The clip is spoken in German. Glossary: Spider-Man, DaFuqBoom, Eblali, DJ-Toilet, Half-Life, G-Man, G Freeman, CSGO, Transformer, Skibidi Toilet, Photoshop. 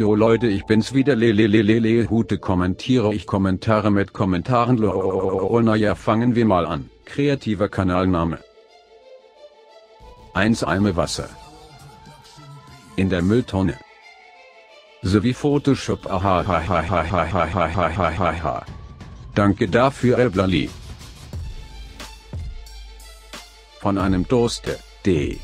Jo Leute, ich bin's wieder, Hute kommentiere ich Kommentare mit Kommentaren, naja, fangen wir mal an. Kreativer Kanalname. 1 Eimer Wasser. In der Mülltonne. Sowie Photoshop, aha. Danke dafür, Eblali. Von einem Durste, D.